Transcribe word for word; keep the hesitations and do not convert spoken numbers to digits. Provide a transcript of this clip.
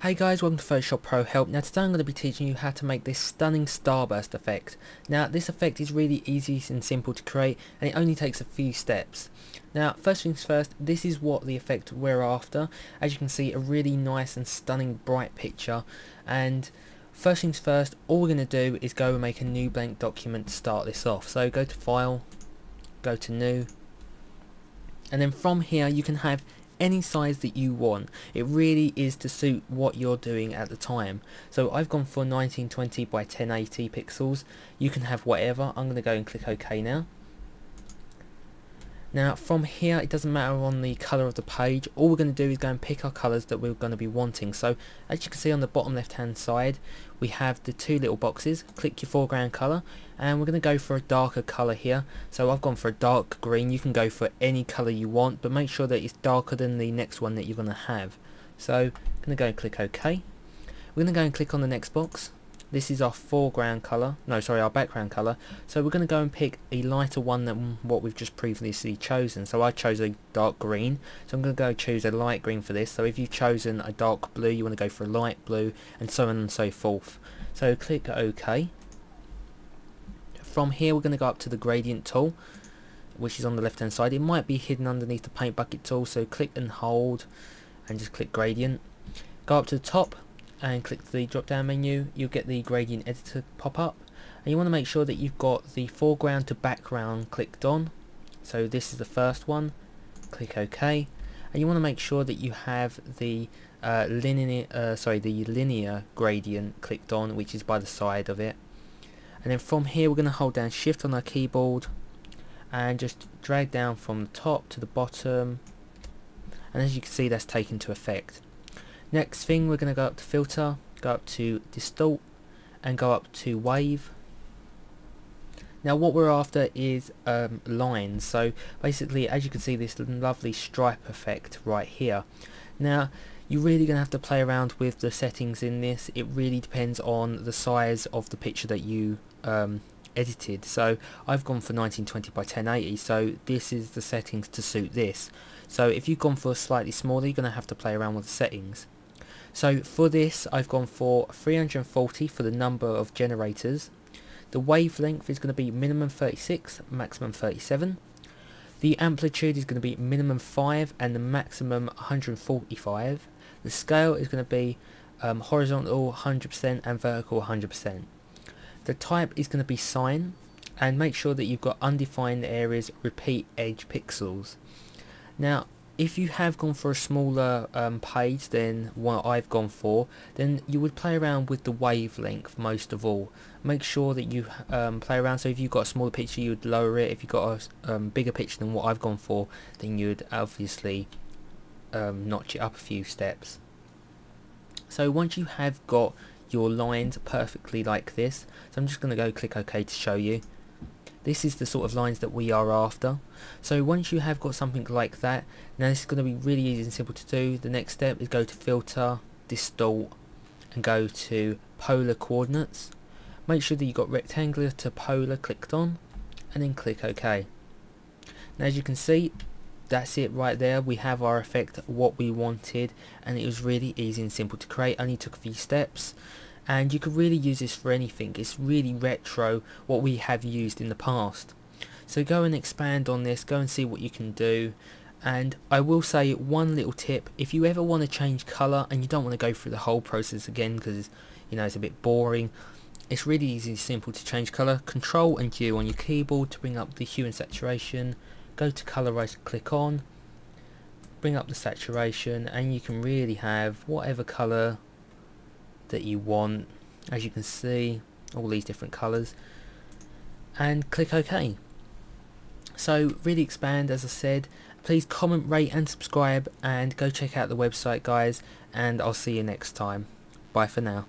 Hey guys, welcome to Photoshop Pro Help. Now today I'm going to be teaching you how to make this stunning starburst effect. Now this effect is really easy and simple to create and it only takes a few steps. Now first things first, this is what the effect we're after. As you can see, a really nice and stunning bright picture. And first things first, all we're going to do is go and make a new blank document to start this off. So go to File, go to New, and then from here you can have any size that you want. It really is to suit what you're doing at the time. So I've gone for nineteen twenty by ten eighty pixels. You can have whatever. I'm going to go and click OK now. Now from here, it doesn't matter on the colour of the page. All we're going to do is go and pick our colours that we're going to be wanting. So as you can see on the bottom left hand side, we have the two little boxes. Click your foreground colour, and we're going to go for a darker colour here. So I've gone for a dark green. You can go for any colour you want, but make sure that it's darker than the next one that you're going to have. So I'm going to go and click OK. We're going to go and click on the next box. This is our foreground colour, no sorry our background colour, so we're going to go and pick a lighter one than what we've just previously chosen. So I chose a dark green, so I'm going to go choose a light green for this. So if you've chosen a dark blue, you want to go for a light blue, and so on and so forth. So click OK. From here we're going to go up to the gradient tool, which is on the left hand side. It might be hidden underneath the paint bucket tool, so click and hold and just click gradient. Go up to the top and click the drop down menu. You'll get the gradient editor pop up, and you want to make sure that you've got the foreground to background clicked on. So this is the first one, click OK, and you want to make sure that you have the uh, linear uh, sorry the linear gradient clicked on, which is by the side of it. And then from here we're going to hold down shift on our keyboard and just drag down from the top to the bottom, and as you can see that's taken to effect. Next thing, we're going to go up to filter, go up to distort, and go up to wave. Now what we're after is um, lines, so basically as you can see this lovely stripe effect right here. Now you're really going to have to play around with the settings in this. It really depends on the size of the picture that you um, edited. So I've gone for nineteen twenty by ten eighty, so this is the settings to suit this. So if you've gone for a slightly smaller, you're going to have to play around with the settings. So for this I've gone for three hundred forty for the number of generators. The wavelength is going to be minimum thirty-six, maximum thirty-seven. The amplitude is going to be minimum five and the maximum one hundred forty-five. The scale is going to be um, horizontal one hundred percent and vertical one hundred percent. The type is going to be sign, and make sure that you've got undefined areas, repeat edge pixels. Now if you have gone for a smaller um, page than what I've gone for, then you would play around with the wavelength most of all. Make sure that you um, play around, so if you've got a smaller picture you would lower it. If you've got a um, bigger picture than what I've gone for, then you would obviously um, notch it up a few steps. So once you have got your lines perfectly like this, so I'm just going to go click OK to show you. This is the sort of lines that we are after. So once you have got something like that, now this is going to be really easy and simple to do. The next step is go to filter, distort, and go to polar coordinates. Make sure that you've got rectangular to polar clicked on, and then click OK. Now as you can see, that's it right there. We have our effect, what we wanted, and it was really easy and simple to create. Only took a few steps, and you could really use this for anything. It's really retro what we have used in the past. So go and expand on this, go and see what you can do. And I will say one little tip: if you ever want to change colour and you don't want to go through the whole process again because you know it's a bit boring, it's really easy and simple to change colour. Control and U on your keyboard to bring up the hue and saturation. Go to colorize, click on, bring up the saturation, and you can really have whatever color that you want. As you can see, all these different colors, and click OK. So really expand, as I said. Please comment, rate and subscribe, and go check out the website guys, and I'll see you next time. Bye for now.